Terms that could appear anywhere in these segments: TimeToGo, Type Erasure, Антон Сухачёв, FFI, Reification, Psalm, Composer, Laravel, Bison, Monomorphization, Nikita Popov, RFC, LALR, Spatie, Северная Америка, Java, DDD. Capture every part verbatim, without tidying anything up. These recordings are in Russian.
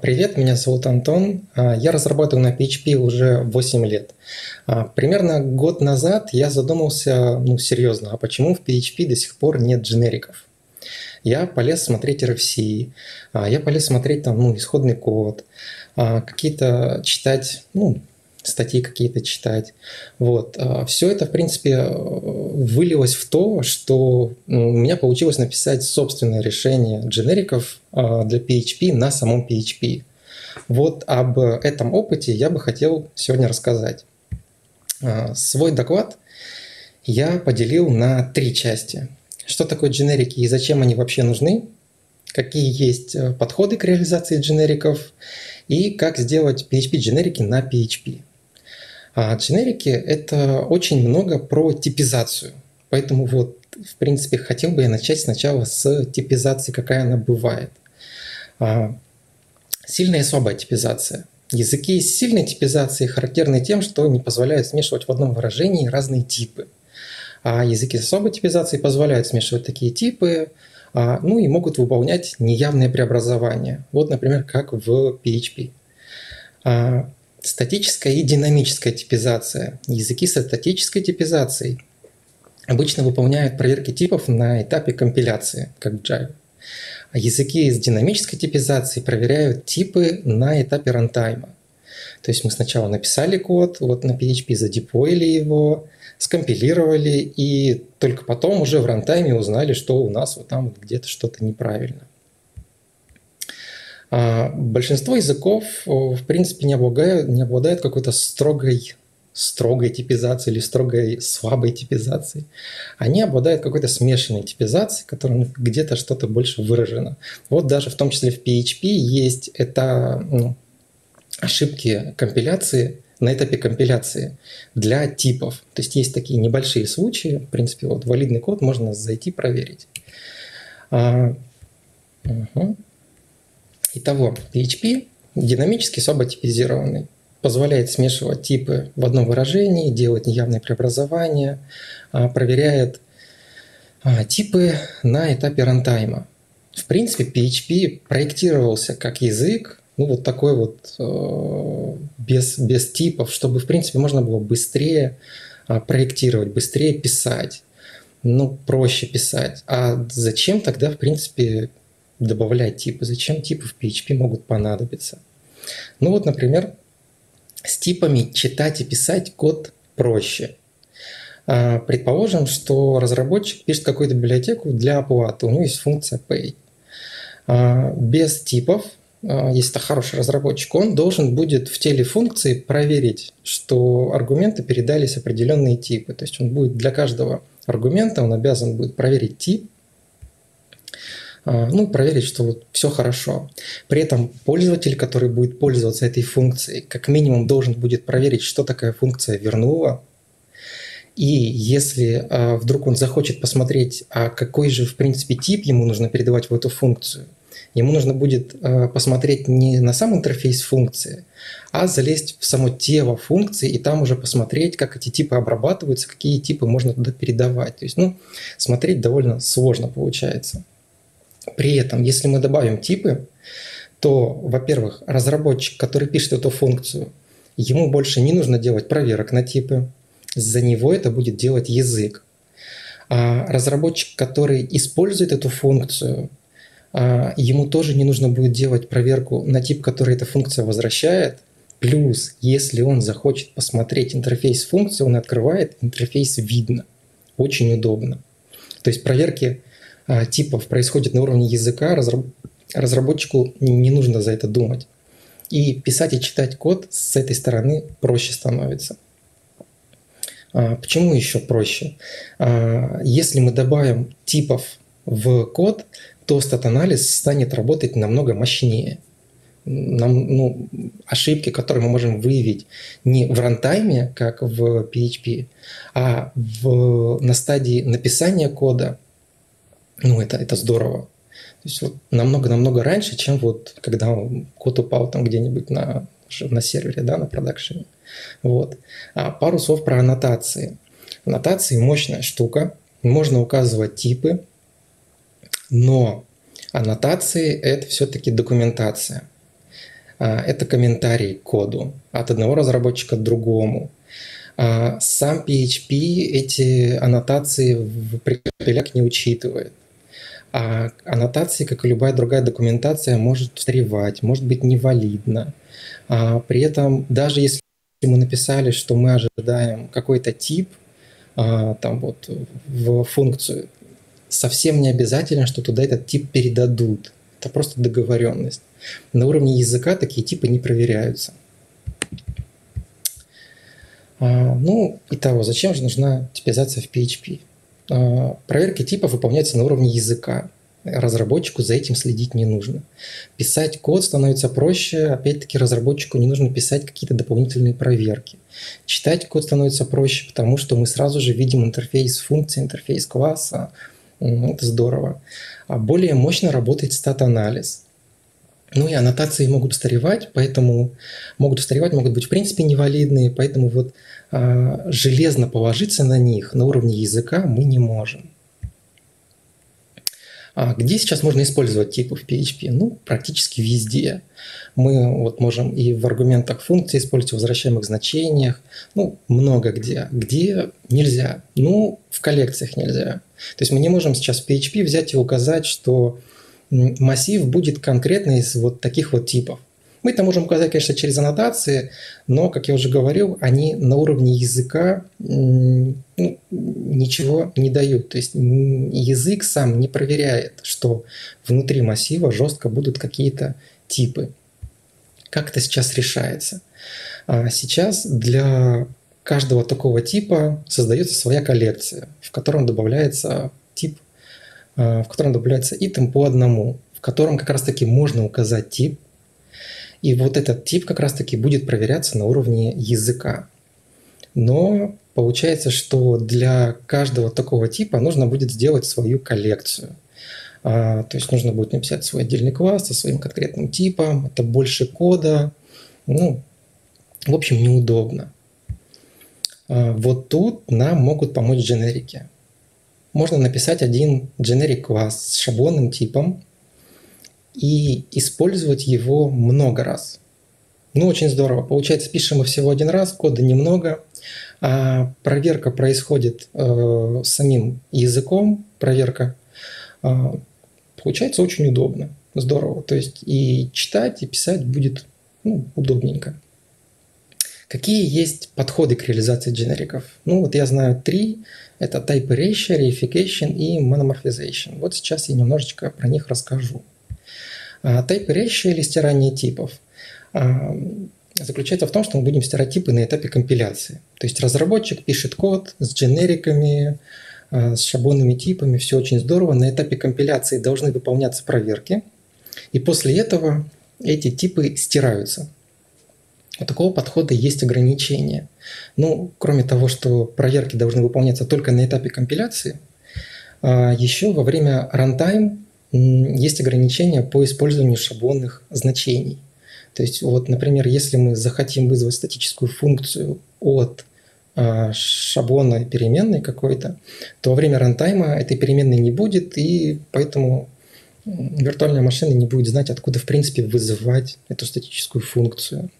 Привет, меня зовут Антон. Я разрабатываю на пи эйч пи уже восемь лет. Примерно год назад я задумался, ну, серьезно, а почему в пи эйч пи до сих пор нет дженериков? Я полез смотреть эр эф си, я полез смотреть там, ну, исходный код, какие-то читать, ну, статьи какие-то читать. Вот. Все это, в принципе, вылилось в то, что у меня получилось написать собственное решение дженериков для пи эйч пи на самом пи эйч пи. Вот об этом опыте я бы хотел сегодня рассказать. Свой доклад я поделил на три части. Что такое дженерики и зачем они вообще нужны? Какие есть подходы к реализации дженериков? И как сделать пи эйч пи-дженерики на пи эйч пи. А дженерики — это очень много про типизацию. Поэтому вот, в принципе, хотел бы я начать сначала с типизации, какая она бывает. А, сильная и слабая типизация. Языки с сильной типизацией характерны тем, что не позволяют смешивать в одном выражении разные типы. А языки с слабой типизацией позволяют смешивать такие типы, а, ну и могут выполнять неявные преобразования. Вот, например, как в пи эйч пи. А, Статическая и динамическая типизация. Языки со статической типизацией обычно выполняют проверки типов на этапе компиляции, как в Java. А языки с динамической типизацией проверяют типы на этапе рантайма. То есть мы сначала написали код, вот на пи эйч пи задеплоили его, скомпилировали, и только потом уже в рантайме узнали, что у нас вот там где-то что-то неправильно. Большинство языков, в принципе, не обладают, не обладают какой-то строгой, строгой типизацией или строгой слабой типизацией. Они обладают какой-то смешанной типизацией, которая где-то что-то больше выражено. Вот даже в том числе в пи эйч пи есть это, ну, ошибки компиляции, на этапе компиляции для типов. То есть есть такие небольшие случаи, в принципе, вот валидный код можно зайти проверить. А, угу. Итого, пи эйч пи динамически слабо типизированный, позволяет смешивать типы в одном выражении, делать неявные преобразования, проверяет типы на этапе рантайма. В принципе, пи эйч пи проектировался как язык, ну вот такой вот без, без типов, чтобы, в принципе, можно было быстрее проектировать, быстрее писать, ну, проще писать. А зачем тогда, в принципе, добавлять типы? Зачем типы в пи эйч пи могут понадобиться? Ну вот, например, с типами читать и писать код проще. Предположим, что разработчик пишет какую-то библиотеку для оплаты, у него есть функция pay. Без типов, если это хороший разработчик, он должен будет в теле функции проверить, что аргументы передались определенные типы. То есть он будет для каждого аргумента, он обязан будет проверить тип, ну, проверить, что вот все хорошо. При этом пользователь, который будет пользоваться этой функцией, как минимум должен будет проверить, что такая функция вернула. И если а, вдруг он захочет посмотреть, а какой же, в принципе, тип ему нужно передавать в эту функцию, ему нужно будет а, посмотреть не на сам интерфейс функции, а залезть в само тело функции и там уже посмотреть, как эти типы обрабатываются, какие типы можно туда передавать. То есть, ну, смотреть довольно сложно получается. При этом, если мы добавим типы, то, во-первых, разработчик, который пишет эту функцию, ему больше не нужно делать проверок на типы, за него это будет делать язык. А разработчик, который использует эту функцию, ему тоже не нужно будет делать проверку на тип, который эта функция возвращает. Плюс, если он захочет посмотреть интерфейс функции, он открывает, интерфейс видно. Очень удобно. То есть проверки типов происходит на уровне языка, разработчику не нужно за это думать. И писать и читать код с этой стороны проще становится. Почему еще проще? Если мы добавим типов в код, то стат-анализ станет работать намного мощнее. Нам, ну, ошибки, которые мы можем выявить не в рантайме, как в пи эйч пи, а в, на стадии написания кода, ну, это, это здорово. То есть вот намного-намного раньше, чем вот когда код упал там где-нибудь на, на сервере, да, на продакшене. Вот. А пару слов про аннотации. Аннотации – мощная штука. Можно указывать типы, но аннотации – это все-таки документация. это комментарии к коду от одного разработчика к другому. Сам пи эйч пи эти аннотации в прикрепилях не учитывает. А аннотация, как и любая другая документация, может встревать, может быть невалидна. При этом, даже если мы написали, что мы ожидаем какой-то тип там вот, в функцию, совсем не обязательно, что туда этот тип передадут. Это просто договоренность. На уровне языка такие типы не проверяются. Ну, итого, зачем же нужна типизация в пи эйч пи? Проверки типов выполняются на уровне языка. Разработчику за этим следить не нужно. Писать код становится проще. Опять-таки, разработчику не нужно писать какие-то дополнительные проверки. Читать код становится проще, потому что мы сразу же видим интерфейс функции, интерфейс класса. Это здорово. А более мощно работает стат-анализ. Ну и аннотации могут устаревать, поэтому могут устаревать, могут быть в принципе невалидные, поэтому вот а, железно положиться на них на уровне языка мы не можем. А где сейчас можно использовать типы в пи эйч пи? Ну, практически везде. Мы вот можем и в аргументах функции использовать, в возвращаемых значениях, ну, много где. Где нельзя? Ну, в коллекциях нельзя. То есть мы не можем сейчас в пи эйч пи взять и указать, что массив будет конкретно из вот таких вот типов. Мы это можем указать, конечно, через аннотации, но, как я уже говорил, они на уровне языка ну, ничего не дают. То есть язык сам не проверяет, что внутри массива жестко будут какие-то типы. Как это сейчас решается? Сейчас для каждого такого типа создается своя коллекция, в котором добавляется тип, в котором добавляется итем по одному, в котором как раз-таки можно указать тип. И вот этот тип как раз-таки будет проверяться на уровне языка. Но получается, что для каждого такого типа нужно будет сделать свою коллекцию. А, то есть нужно будет написать свой отдельный класс со своим конкретным типом. Это больше кода. Ну, в общем, неудобно. А, вот тут нам могут помочь дженерики. Можно написать один дженерик-класс с шаблонным типом и использовать его много раз. Ну, очень здорово. Получается, пишем мы всего один раз, кода немного. А проверка происходит э, самим языком, проверка. Э, получается очень удобно. Здорово. То есть и читать, и писать будет ну, удобненько. Какие есть подходы к реализации дженериков? Ну, вот я знаю три. Это Type Erasure, Reification и Monomorphization. Вот сейчас я немножечко про них расскажу. Type Erasure или стирание типов заключается в том, что мы будем стирать типы на этапе компиляции. То есть разработчик пишет код с дженериками, с шаблонными типами, все очень здорово. На этапе компиляции должны выполняться проверки, и после этого эти типы стираются. У такого подхода есть ограничения. Ну, кроме того, что проверки должны выполняться только на этапе компиляции, еще во время рантайм есть ограничения по использованию шаблонных значений. То есть, вот, например, если мы захотим вызвать статическую функцию от э, шаблона переменной какой-то, то во время рантайма этой переменной не будет, и поэтому виртуальная машина не будет знать, откуда, в принципе, вызывать эту статическую функцию.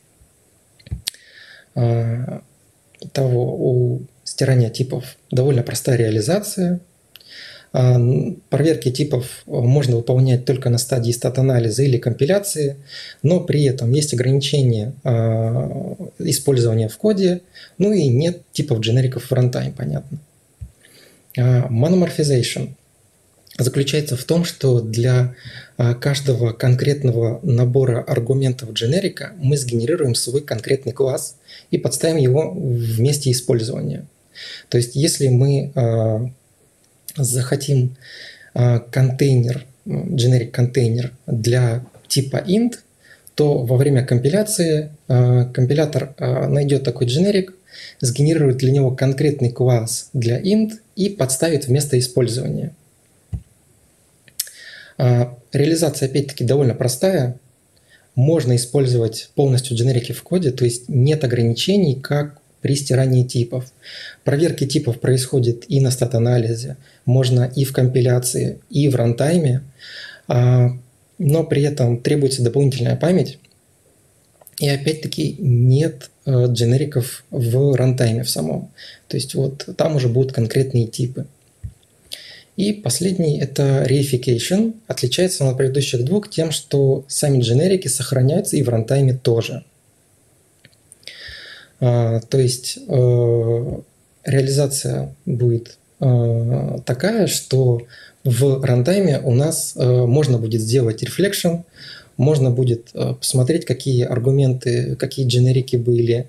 Э, того, у стирания типов довольно простая реализация. Проверки типов можно выполнять только на стадии стат-анализа или компиляции, но при этом есть ограничения использования в коде, ну и нет типов дженериков в рантайм, понятно. Monomorphization заключается в том, что для каждого конкретного набора аргументов дженерика мы сгенерируем свой конкретный класс и подставим его в месте использования. То есть если мы захотим контейнер, generic-контейнер для типа int, то во время компиляции компилятор найдет такой generic, сгенерирует для него конкретный класс для int и подставит вместо использования. Реализация, опять-таки, довольно простая. Можно использовать полностью generic в коде, то есть нет ограничений, как при стирании типов. Проверки типов происходят и на стат-анализе, можно и в компиляции, и в рантайме, но при этом требуется дополнительная память, И опять-таки нет э, дженериков в рантайме в самом. То есть вот там уже будут конкретные типы. И последний — это reification. Отличается он от предыдущих двух тем, что сами дженерики сохраняются и в рантайме тоже. Э, то есть э, реализация будет э, такая, что в рантайме у нас э, можно будет сделать reflection, можно будет посмотреть, какие аргументы, какие дженерики были.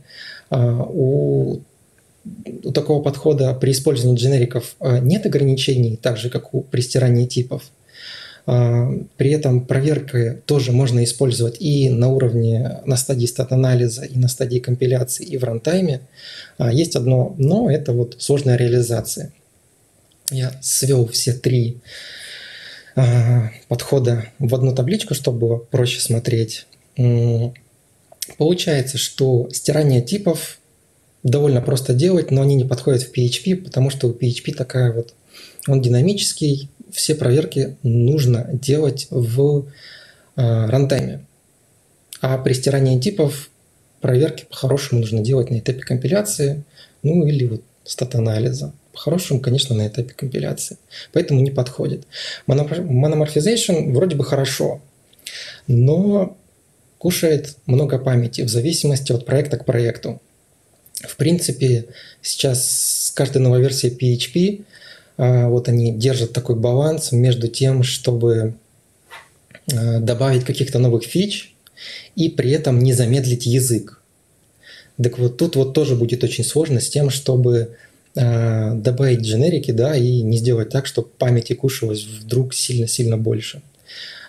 У, у такого подхода при использовании дженериков нет ограничений, так же, как у, при стирании типов. При этом проверки тоже можно использовать и на уровне, на стадии стат-анализа, и на стадии компиляции, и в рантайме. Есть одно «но» — это вот сложная реализация. Я свел все три подхода в одну табличку, чтобы было проще смотреть. Получается, что стирание типов довольно просто делать, но они не подходят в пи эйч пи, потому что у пи эйч пи такая вот, он динамический, все проверки нужно делать в рантайме. А при стирании типов проверки по-хорошему нужно делать на этапе компиляции, ну или вот стат-анализа. По-хорошему, конечно, на этапе компиляции. Поэтому не подходит. Мономорфизейшн вроде бы хорошо, но кушает много памяти в зависимости от проекта к проекту. В принципе, сейчас с каждой новой версией пи эйч пи вот они держат такой баланс между тем, чтобы добавить каких-то новых фич и при этом не замедлить язык. Так вот тут вот тоже будет очень сложно с тем, чтобы добавить дженерики, да, и не сделать так, чтобы памяти кушалось вдруг сильно-сильно больше.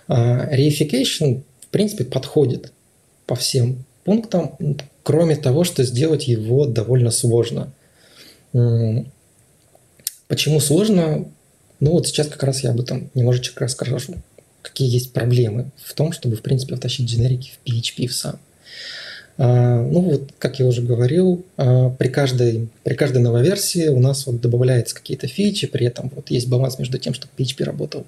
Reification, в принципе, подходит по всем пунктам, кроме того, что сделать его довольно сложно. Почему сложно? Ну вот сейчас как раз я об этом немножечко расскажу, какие есть проблемы в том, чтобы, в принципе, втащить дженерики в пи эйч пи в сам. Ну вот, как я уже говорил, при каждой, при каждой новой версии у нас вот добавляются какие-то фичи, при этом вот есть баланс между тем, чтобы пи эйч пи работал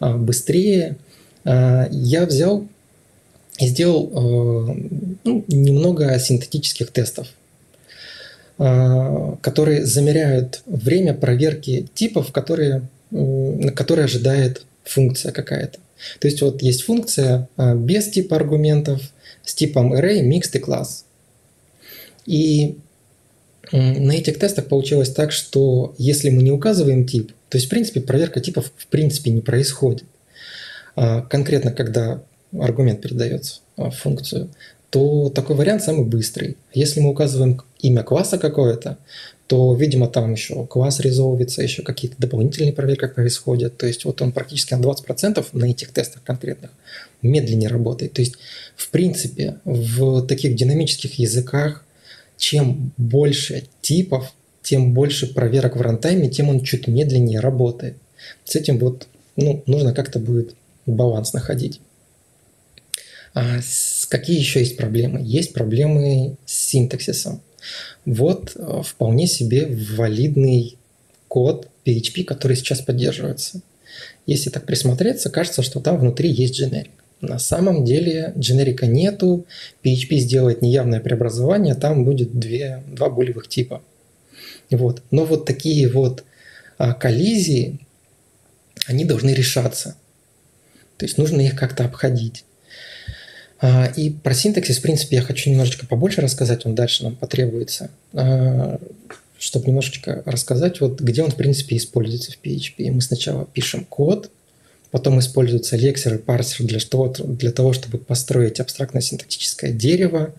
быстрее. Я взял и сделал ну, немного синтетических тестов, которые замеряют время проверки типов, которые, на которые ожидает функция какая-то. То есть вот есть функция без типа аргументов, с типом array, mixed и класс. И на этих тестах получилось так, что если мы не указываем тип, то есть, в принципе, проверка типов в принципе не происходит. Конкретно, когда аргумент передается в функцию, то такой вариант самый быстрый. Если мы указываем имя класса какое-то, то, видимо, там еще класс резолвится, еще какие-то дополнительные проверки происходят. То есть вот он практически на двадцать процентов на этих тестах конкретных медленнее работает. То есть, в принципе, в таких динамических языках, чем больше типов, тем больше проверок в рантайме, тем он чуть медленнее работает. С этим вот, ну, нужно как-то будет баланс находить. А какие еще есть проблемы? Есть проблемы с синтаксисом. Вот вполне себе валидный код пи эйч пи, который сейчас поддерживается. Если так присмотреться, кажется, что там внутри есть дженерик. На самом деле дженерика нету, пи эйч пи сделает неявное преобразование, там будет две, два булевых типа. Вот. Но вот такие вот коллизии, они должны решаться. То есть нужно их как-то обходить. И про синтаксис, в принципе, я хочу немножечко побольше рассказать, он дальше нам потребуется, чтобы немножечко рассказать, вот, где он, в принципе, используется в пи эйч пи. Мы сначала пишем код, потом используются лексер и парсер для, для того, чтобы построить абстрактно-синтактическое дерево.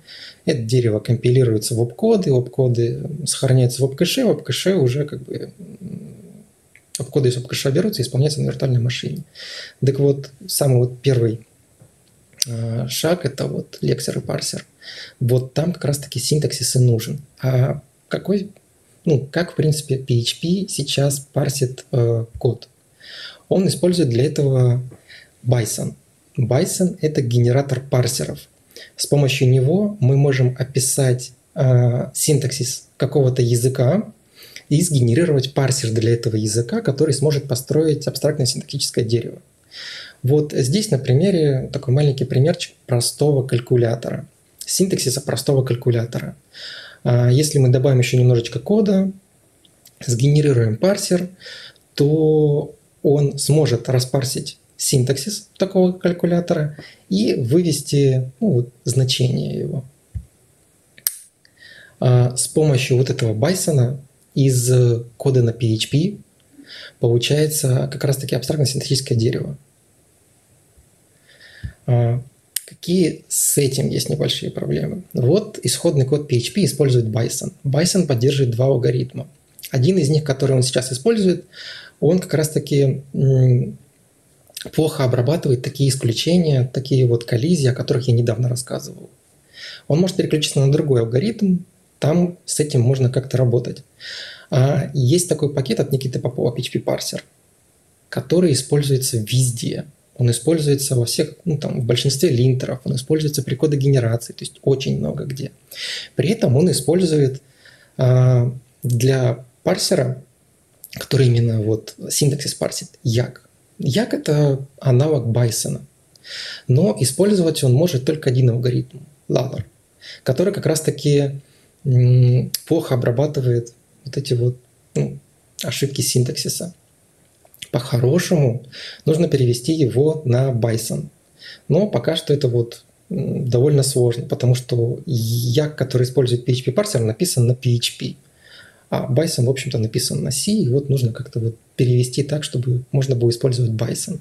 Это дерево компилируется в обкоды, обкоды сохраняются в обкэше, в обкэше уже как бы... обкоды из обкэша берутся и исполняются на виртуальной машине. Так вот, самый вот первый шаг — это вот лексер и парсер. Вот там как раз-таки синтаксис и нужен. А какой, ну, как, в принципе, пи эйч пи сейчас парсит э, код? Он использует для этого Bison. Bison — это генератор парсеров. С помощью него мы можем описать э, синтаксис какого-то языка и сгенерировать парсер для этого языка, который сможет построить абстрактно-синтактическое дерево. Вот здесь на примере такой маленький примерчик простого калькулятора. синтаксиса простого калькулятора. Если мы добавим еще немножечко кода, сгенерируем парсер, то он сможет распарсить синтаксис такого калькулятора и вывести, ну, вот, значение его. С помощью вот этого Bison из кода на пи эйч пи получается как раз-таки абстрактно-синтетическое дерево. Какие с этим есть небольшие проблемы? Вот исходный код пи эйч пи использует Bison. Bison поддерживает два алгоритма. Один из них, который он сейчас использует, он как раз-таки плохо обрабатывает такие исключения, такие вот коллизии, о которых я недавно рассказывал. Он может переключиться на другой алгоритм, там с этим можно как-то работать. А есть такой пакет от Никиты Попова, пи эйч пи Parser, который используется везде. Он используется во всех, ну, там, в большинстве линтеров, он используется при кодогенерации, то есть очень много где. При этом он использует а, для парсера, который именно вот синтаксис парсит, Yak. Yak — это аналог Bison, но использовать он может только один алгоритм, лалар, который как раз-таки плохо обрабатывает вот эти вот, ну, ошибки синтаксиса. По-хорошему нужно перевести его на Bison, но пока что это вот довольно сложно, потому что Yak, который использует пи эйч пи парсер, написан на пи эйч пи, а Bison, в общем-то, написан на C, и вот нужно как-то вот перевести так, чтобы можно было использовать Bison.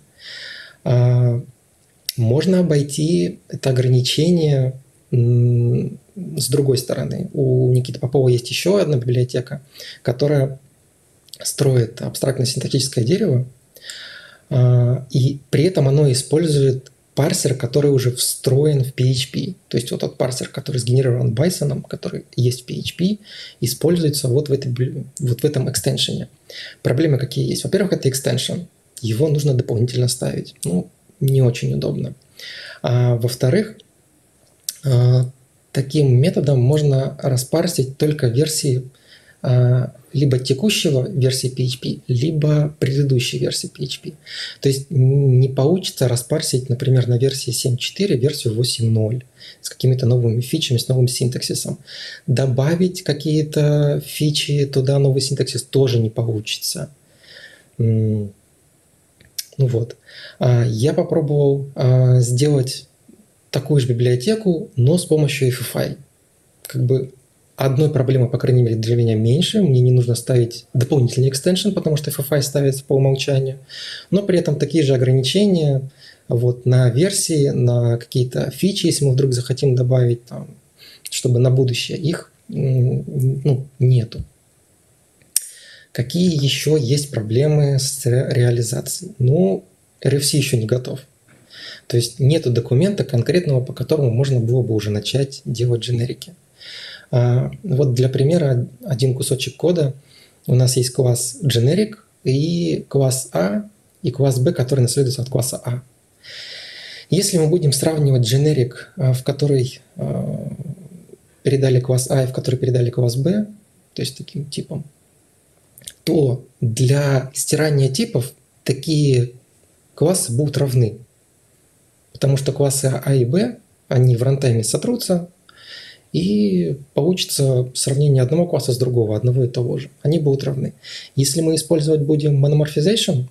Можно обойти это ограничение с другой стороны. У Никиты Попова есть еще одна библиотека, которая строит абстрактно-синтетическое дерево, и при этом оно использует парсер, который уже встроен в пи эйч пи. То есть вот тот парсер, который сгенерирован Bison, который есть в пи эйч пи, используется вот в, этой, вот в этом экстеншене. Проблемы какие есть? Во-первых, это экстеншен. Его нужно дополнительно ставить. Ну, не очень удобно. А, во-вторых, а, таким методом можно распарсить только версии а, либо текущего версии пи эйч пи, либо предыдущей версии пи эйч пи. То есть не получится распарсить, например, на версии семь точка четыре версию восемь точка ноль с какими-то новыми фичами, с новым синтаксисом. Добавить какие-то фичи туда, новый синтаксис, тоже не получится. Ну вот. Я попробовал сделать такую же библиотеку, но с помощью эф эф ай. Как бы одной проблемы, по крайней мере, для меня меньше. Мне не нужно ставить дополнительный экстеншн, потому что эф эф ай ставится по умолчанию. Но при этом такие же ограничения вот, на версии, на какие-то фичи, если мы вдруг захотим добавить, там, чтобы на будущее их, ну, нету. Какие еще есть проблемы с реализацией? Ну, эр эф си еще не готов. То есть нету документа конкретного, по которому можно было бы уже начать делать дженерики. Вот для примера один кусочек кода. У нас есть класс generic и класс A, и класс B, который наследуется от класса A. Если мы будем сравнивать generic, в который передали класс A и в который передали класс B, то есть таким типом, то для стирания типов такие классы будут равны. Потому что классы A и B, они в рантайме сотрутся, и получится сравнение одного класса с другого, одного и того же. Они будут равны. Если мы использовать будем мономорфизейшн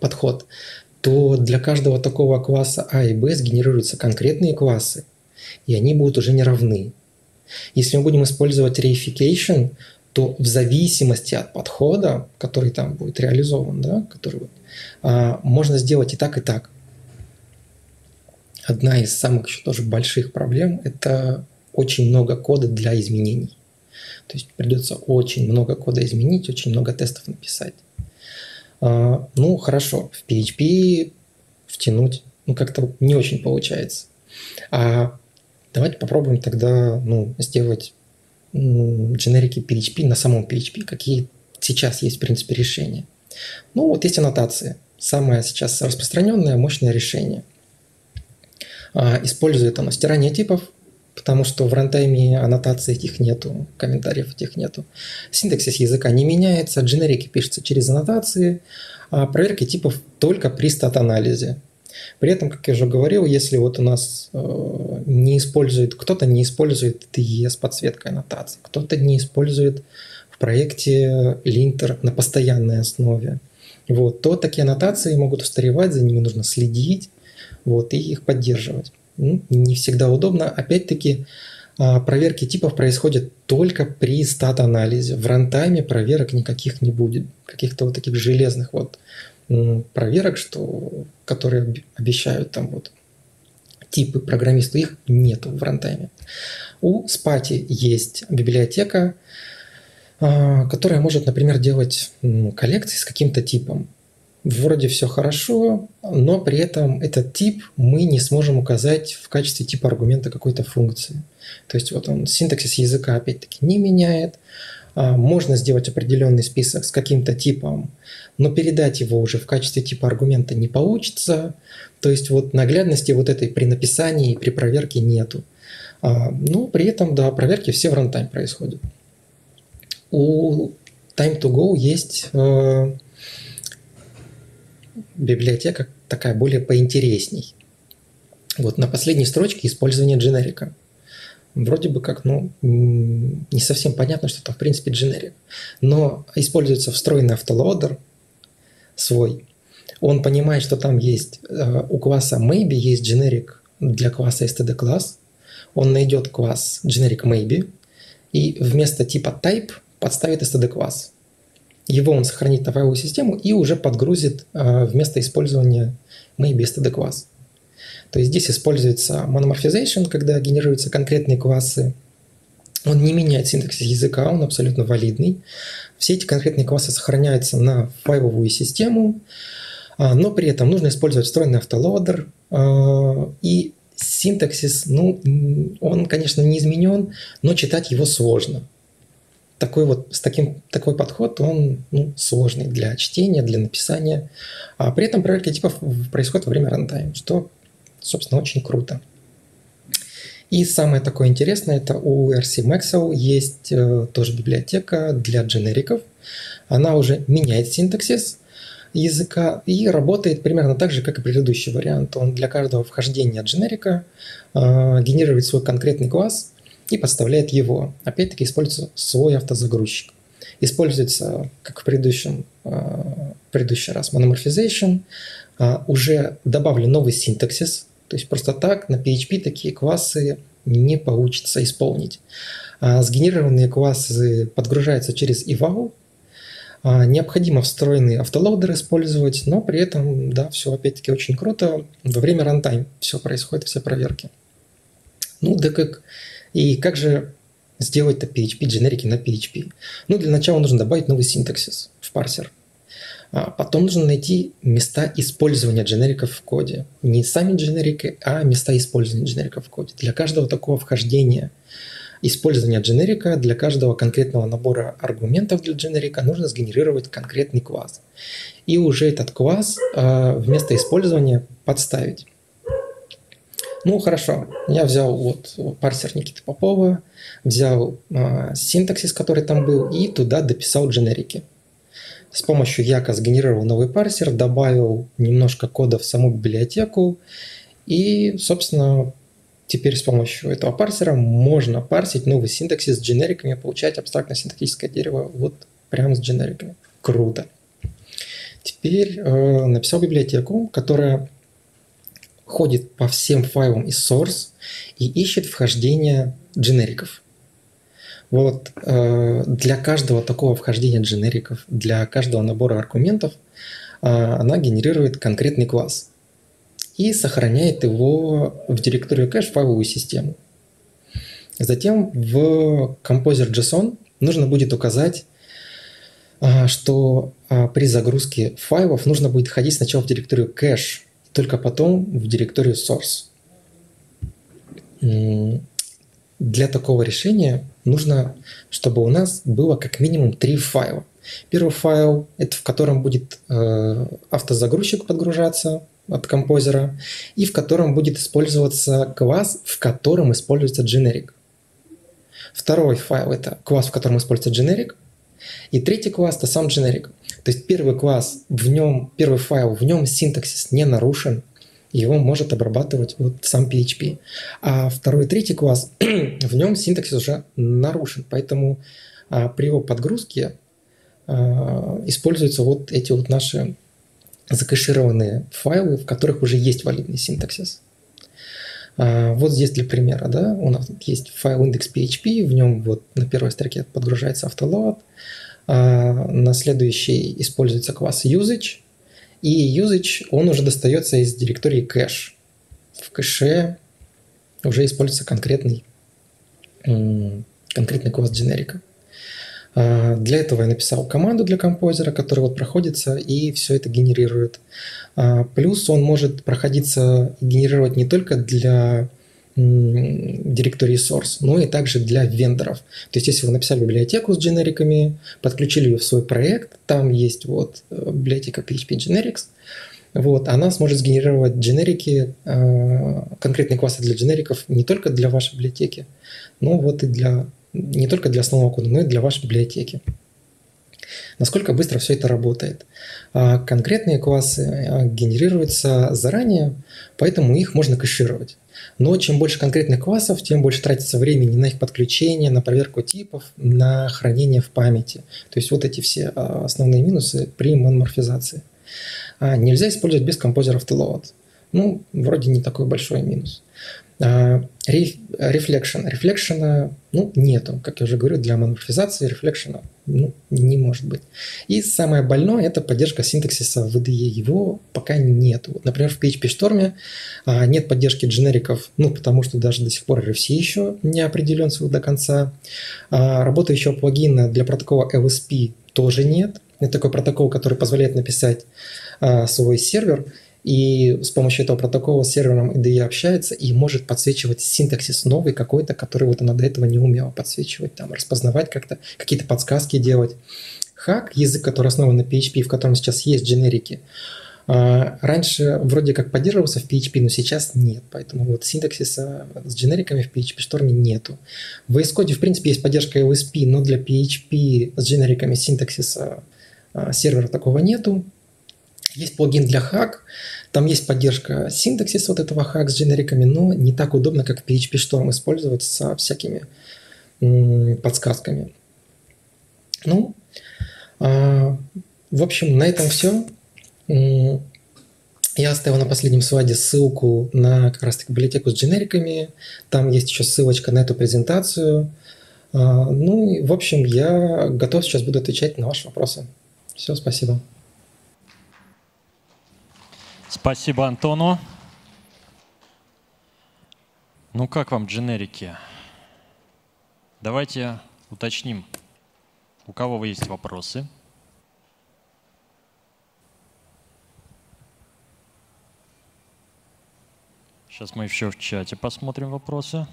подход, то для каждого такого класса А и Б сгенерируются конкретные классы, и они будут уже не равны. Если мы будем использовать reification, то в зависимости от подхода, который там будет реализован, да, который, а, можно сделать и так, и так. Одна из самых еще тоже больших проблем – это очень много кода для изменений. То есть придется очень много кода изменить, очень много тестов написать. А, ну, хорошо, в пи эйч пи втянуть, ну, как-то не очень получается. А давайте попробуем тогда, ну, сделать ну, дженерики пи эйч пи на самом пи эйч пи, какие сейчас есть, в принципе, решения. Ну, вот есть аннотации. Самое сейчас распространенное, мощное решение. А, использует оно стирание типов, потому что в рантайме аннотаций этих нету, комментариев этих нету. Синтаксис языка не меняется, дженерики пишутся через аннотации, а проверки типов только при стат-анализе. При этом, как я уже говорил, если вот у нас э, не использует, кто-то не использует ди и и с подсветкой аннотации, кто-то не использует в проекте линтер на постоянной основе, вот, то такие аннотации могут устаревать, за ними нужно следить, вот, и их поддерживать. Не всегда удобно. Опять-таки, проверки типов происходят только при стат-анализе. В рантайме проверок никаких не будет. Каких-то вот таких железных вот проверок, что, которые обещают там вот типы программисту, их нету в рантайме. У Spatie есть библиотека, которая может, например, делать коллекции с каким-то типом. Вроде все хорошо, но при этом этот тип мы не сможем указать в качестве типа аргумента какой-то функции. То есть вот он синтаксис языка опять-таки не меняет. Можно сделать определенный список с каким-то типом, но передать его уже в качестве типа аргумента не получится. То есть вот наглядности вот этой при написании и при проверке нету. Но при этом, да, проверки все в рантайм происходят. У TimeToGo есть библиотека такая более поинтересней. Вот на последней строчке использование дженерика. Вроде бы как, ну, не совсем понятно, что там в принципе дженерик. Но используется встроенный автолоадер свой. Он понимает, что там есть у класса maybe есть дженерик для класса std-класс. Он найдет класс generic maybe и вместо типа type подставит std-класс. Его он сохранит на файловую систему и уже подгрузит э, вместо использования maybe std-класс. То есть здесь используется monomorphization, когда генерируются конкретные классы. Он не меняет синтаксис языка, он абсолютно валидный. Все эти конкретные классы сохраняются на файловую систему, э, но при этом нужно использовать встроенный автолоадер. Э, и синтаксис, ну, он, конечно, не изменен, но читать его сложно. Такой вот, с таким, такой подход, он, ну, сложный для чтения, для написания. А при этом проверки типов происходят во время рантайма, что, собственно, очень круто. И самое такое интересное, это у эр си Maxell есть э, тоже библиотека для дженериков. Она уже меняет синтаксис языка и работает примерно так же, как и предыдущий вариант. Он для каждого вхождения дженерика э, генерирует свой конкретный класс и подставляет его. Опять-таки используется свой автозагрузчик. Используется, как в предыдущем, в предыдущий раз, monomorphization. Уже добавлен новый синтаксис. То есть просто так на пи эйч пи такие классы не получится исполнить. Сгенерированные классы подгружаются через eval. Необходимо встроенный автолоадер использовать, но при этом, да, все опять-таки очень круто. Во время рантайм все происходит, все проверки. Ну, да как... И как же сделать-то пи эйч пи-дженерики на пи эйч пи? Ну, для начала нужно добавить новый синтаксис в парсер. А потом нужно найти места использования дженериков в коде. Не сами дженерики, а места использования дженериков в коде. Для каждого такого вхождения использования дженерика, для каждого конкретного набора аргументов для дженерика нужно сгенерировать конкретный класс. И уже этот класс э, вместо использования подставить. Ну, хорошо, я взял вот парсер Никиты Попова, взял э, синтаксис, который там был, и туда дописал дженерики. С помощью Яка сгенерировал новый парсер, добавил немножко кода в саму библиотеку, и, собственно, теперь с помощью этого парсера можно парсить новый синтаксис с дженериками, получать абстрактно-синтактическое дерево вот прямо с дженериками. Круто. Теперь э, написал библиотеку, которая... ходит по всем файлам из source и ищет вхождение дженериков. Вот э, для каждого такого вхождения дженериков, для каждого набора аргументов э, она генерирует конкретный класс и сохраняет его в директорию кэш файловую систему. Затем в Composer.json нужно будет указать, э, что э, при загрузке файлов нужно будет ходить сначала в директорию кэш, только потом в директорию source. Для такого решения нужно, чтобы у нас было как минимум три файла. Первый файл, это в котором будет э, автозагрузчик подгружаться от композера, и в котором будет использоваться класс, в котором используется generic. Второй файл — это класс, в котором используется generic. И третий класс — это сам generic. То есть первый класс, в нем, первый файл, в нем синтаксис не нарушен, его может обрабатывать вот сам пи эйч пи. А второй и третий класс, в нем синтаксис уже нарушен, поэтому а, при его подгрузке а, используются вот эти вот наши закэшированные файлы, в которых уже есть валидный синтаксис. А, вот здесь для примера, да, у нас есть файл index.php, в нем вот на первой строке подгружается автолоад, а, на следующей используется класс usage, и usage, он уже достается из директории кэш. В кэше уже используется конкретный, конкретный класс дженерика. Для этого я написал команду для композера, которая вот проходится и все это генерирует. Плюс он может проходиться и генерировать не только для директории source, но и также для вендоров. То есть, если вы написали библиотеку с дженериками, подключили ее в свой проект, там есть вот библиотека пи эйч пи Generics, вот, она сможет сгенерировать дженерики, конкретные классы для дженериков не только для вашей библиотеки, но вот и для, не только для основного кода, но и для вашей библиотеки. Насколько быстро все это работает. Конкретные классы генерируются заранее, поэтому их можно кэшировать. Но чем больше конкретных классов, тем больше тратится времени на их подключение, на проверку типов, на хранение в памяти. То есть вот эти все основные минусы при мономорфизации. Нельзя использовать без композера автолоад. Ну, вроде не такой большой минус. Рефлекшн. Рефлекшена ну, нету, как я уже говорю, для мономорфизации рефлекшена ну, не может быть. И самое больное – это поддержка синтаксиса в и ди и. Его пока нету. Например, в пи эйч пи-шторме нет поддержки дженериков, ну, потому что даже до сих пор эр эф си еще не определен до конца. Работающего плагина для протокола эл эс пи тоже нет. Это такой протокол, который позволяет написать свой сервер. И с помощью этого протокола с сервером и ди и общается и может подсвечивать синтаксис новый какой-то, который вот она до этого не умела подсвечивать, там, распознавать как-то, какие-то подсказки делать. Hack, язык, который основан на пи эйч пи, в котором сейчас есть дженерики, раньше вроде как поддерживался в пи эйч пи, но сейчас нет. Поэтому вот синтаксиса с дженериками в пи эйч пи-шторме нету. В ви эс Code, в принципе, есть поддержка эл эс пи, но для пи эйч пи с дженериками синтаксиса сервера такого нету. Есть плагин для Hack, там есть поддержка синтаксиса вот этого Hack с дженериками, но не так удобно, как пи эйч пи-шторм использовать со всякими подсказками. Ну, в общем, на этом все. Я оставил на последнем слайде ссылку на как раз таки библиотеку с дженериками, там есть еще ссылочка на эту презентацию. Ну и, в общем, я готов, сейчас буду отвечать на ваши вопросы. Все, спасибо. Спасибо Антону. Ну как вам дженерики? Давайте уточним, у кого есть вопросы. Сейчас мы еще в чате посмотрим вопросы.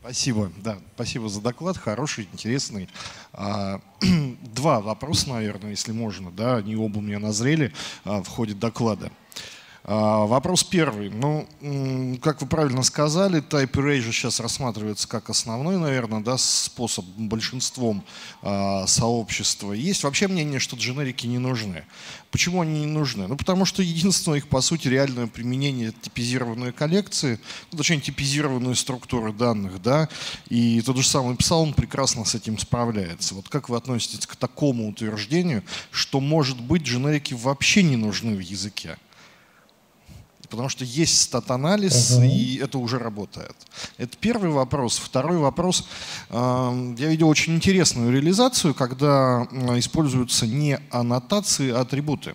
Спасибо, да, спасибо за доклад, хороший, интересный. Два вопроса, наверное, если можно, да, они оба у меня назрели в ходе доклада. Вопрос первый. Ну, как вы правильно сказали, Type Erasure сейчас рассматривается как основной, наверное, да, способ большинством сообщества. Есть вообще мнение, что дженерики не нужны. Почему они не нужны? Ну, потому что единственное их, по сути, реальное применение — типизированные коллекции, ну, точнее, типизированные структуры данных, да, и тот же самый Psalm прекрасно с этим справляется. Вот как вы относитесь к такому утверждению, что, может быть, дженерики вообще не нужны в языке? Потому что есть стат-анализ, uh-huh. и это уже работает. Это первый вопрос. Второй вопрос. Я видел очень интересную реализацию, когда используются не аннотации, а атрибуты.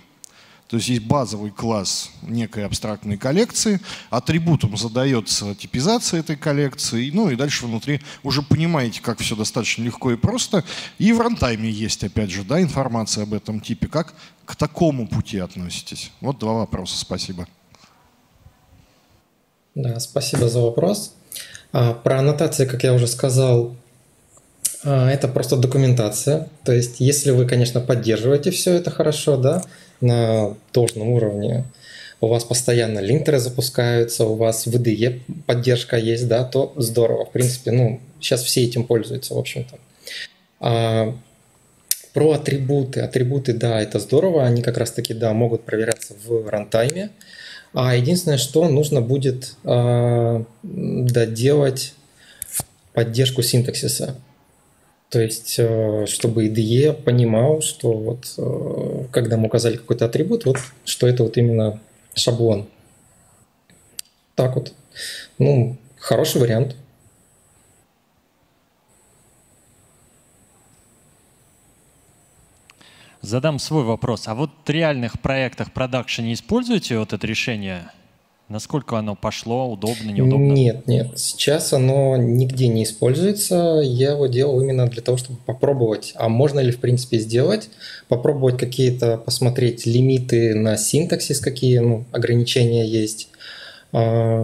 То есть есть базовый класс некой абстрактной коллекции, атрибутом задается типизация этой коллекции, ну и дальше внутри уже понимаете, как все достаточно легко и просто. И в рантайме есть, опять же, да, информация об этом типе. Как к такому пути относитесь? Вот два вопроса. Спасибо. Да, спасибо за вопрос. Про аннотации, как я уже сказал, это просто документация. То есть, если вы, конечно, поддерживаете все это хорошо, да, на должном уровне, у вас постоянно линтеры запускаются, у вас в и ди и поддержка есть, да, то здорово. В принципе, ну, сейчас все этим пользуются, в общем-то. Про атрибуты. Атрибуты, да, это здорово. Они как раз-таки, да, могут проверяться в рантайме. А единственное, что нужно будет э, доделать поддержку синтаксиса. То есть, э, чтобы ай ди и понимал, что вот, э, когда мы указали какой-то атрибут, вот, что это вот именно шаблон. Так вот. Ну, хороший вариант. Задам свой вопрос. А вот в реальных проектах продакшене используете вот это решение? Насколько оно пошло? Удобно, неудобно? Нет, нет. Сейчас оно нигде не используется. Я его делал именно для того, чтобы попробовать. А можно ли в принципе сделать? Попробовать какие-то, посмотреть лимиты на синтаксис, какие ну, ограничения есть. Да,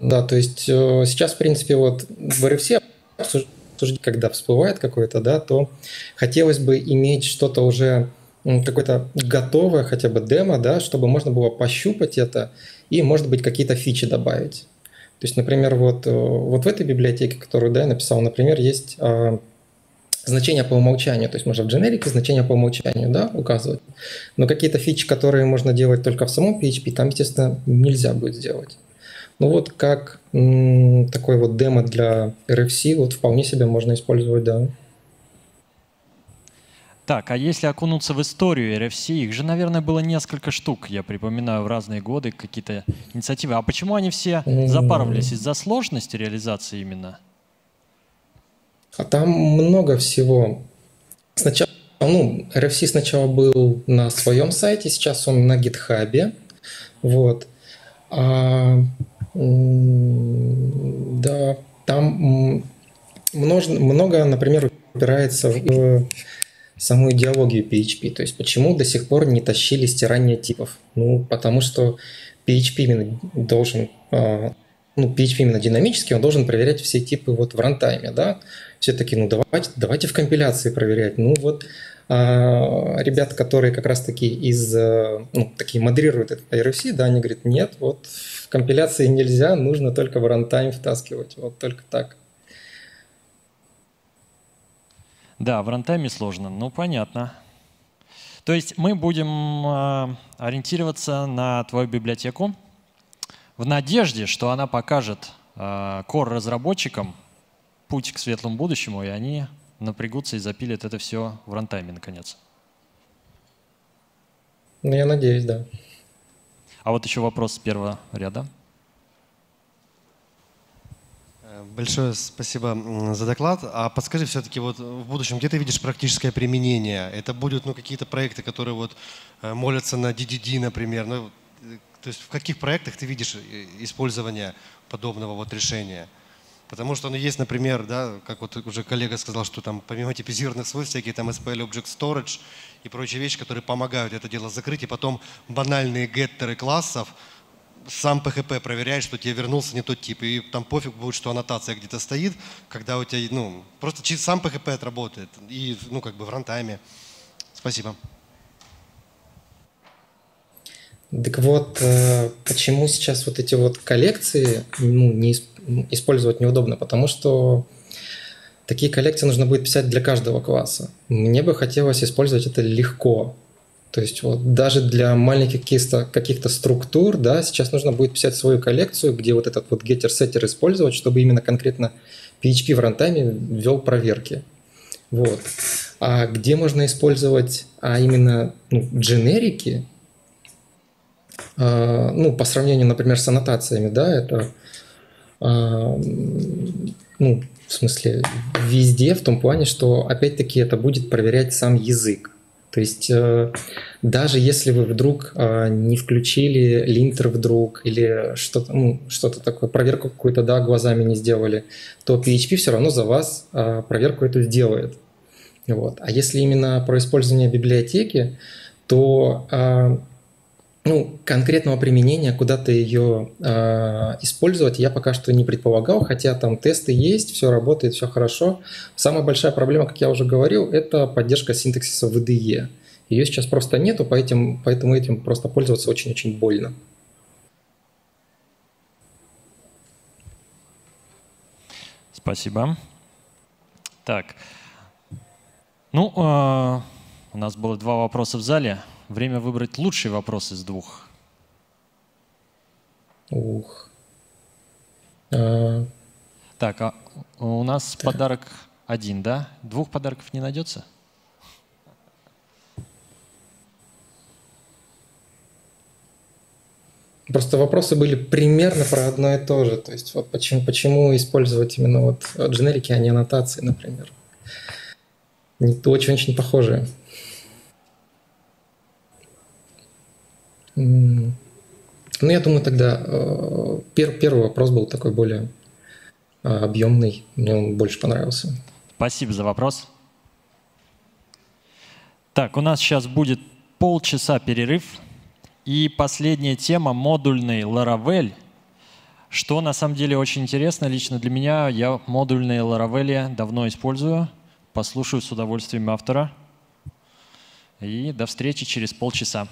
то есть сейчас в принципе вот в эр эф си обсуждается, когда всплывает какое-то, да, то хотелось бы иметь что-то уже, какое-то готовое хотя бы демо, да, чтобы можно было пощупать это и, может быть, какие-то фичи добавить. То есть, например, вот, вот в этой библиотеке, которую да, я написал, например, есть э, значение по умолчанию. То есть можно в дженерике значение по умолчанию да, указывать. Но какие-то фичи, которые можно делать только в самом пи эйч пи, там, естественно, нельзя будет сделать. Ну вот как м, такой вот демо для эр эф си, вот вполне себе можно использовать, да. Так, а если окунуться в историю эр эф си, их же, наверное, было несколько штук, я припоминаю, в разные годы какие-то инициативы. А почему они все запарывались? Из-за сложности реализации именно? А там много всего. Сначала, ну, эр эф си сначала был на своем сайте, сейчас он на гитхабе. Вот. А... Да, там много, например, упирается в саму идеологию пи эйч пи. То есть почему до сих пор не тащили стирание типов? Ну, потому что пи эйч пи именно должен, ну, пи эйч пи именно динамически, он должен проверять все типы вот в рантайме, да? Все-таки, ну, давайте, давайте в компиляции проверять. Ну, вот ребята, которые как раз-таки из, ну, такие модерируют это эр эф си, да, они говорят, нет, вот в компиляции нельзя, нужно только в рантайм втаскивать, вот только так. Да, в рантайме сложно, ну понятно. То есть мы будем ориентироваться на твою библиотеку в надежде, что она покажет core-разработчикам путь к светлому будущему, и они напрягутся и запилят это все в рантайме, наконец. Ну, я надеюсь, да. А вот еще вопрос с первого ряда. Большое спасибо за доклад. А подскажи все-таки, вот в будущем, где ты видишь практическое применение? Это будут ну, какие-то проекты, которые вот молятся на ди ди ди, например. Ну, то есть в каких проектах ты видишь использование подобного вот решения? Потому что, ну, есть, например, да, как вот уже коллега сказал, что там помимо типизированных свойств всякие там эс пи эл, Object Storage и прочие вещи, которые помогают это дело закрыть, и потом банальные геттеры классов, сам пи эйч пи проверяет, что тебе вернулся не тот тип, и там пофиг будет, что аннотация где-то стоит, когда у тебя, ну, просто сам пи эйч пи отработает, и, ну, как бы в рантайме. Спасибо. Так вот, почему сейчас вот эти вот коллекции ну, не использовать неудобно? Потому что такие коллекции нужно будет писать для каждого класса. Мне бы хотелось использовать это легко. То есть вот даже для маленьких каких-то, каких-то структур, да, сейчас нужно будет писать свою коллекцию, где вот этот вот getter-setter использовать, чтобы именно конкретно пи эйч пи в рантайме ввел проверки. Вот. А где можно использовать а именно ну, дженерики? Ну, по сравнению, например, с аннотациями, да, это, ну, в смысле, везде в том плане, что, опять-таки, это будет проверять сам язык. То есть, даже если вы вдруг не включили линтер вдруг или что-то ну, что-то такое, проверку какую-то, да, глазами не сделали, то пи эйч пи все равно за вас проверку эту сделает. Вот. А если именно про использование библиотеки, то... Ну, конкретного применения, куда-то ее э, использовать, я пока что не предполагал, хотя там тесты есть, все работает, все хорошо. Самая большая проблема, как я уже говорил, это поддержка синтаксиса в ай ди и. Ее сейчас просто нету, поэтому, поэтому этим просто пользоваться очень-очень больно. Спасибо. Так, Ну, э, у нас было два вопроса в зале. Время выбрать лучший вопрос из двух. Ух. А... Так, а у нас так. подарок один, да? Двух подарков не найдется? Просто вопросы были примерно про одно и то же. То есть вот почему, почему использовать именно вот дженерики, а не аннотации, например. Очень-очень похожие. Ну, я думаю, тогда пер, первый вопрос был такой более объемный. Мне он больше понравился. Спасибо за вопрос. Так, у нас сейчас будет полчаса перерыв. И последняя тема — модульный Laravel. Что на самом деле очень интересно лично для меня. Я модульные Laravel давно использую. Послушаю с удовольствием автора. И до встречи через полчаса.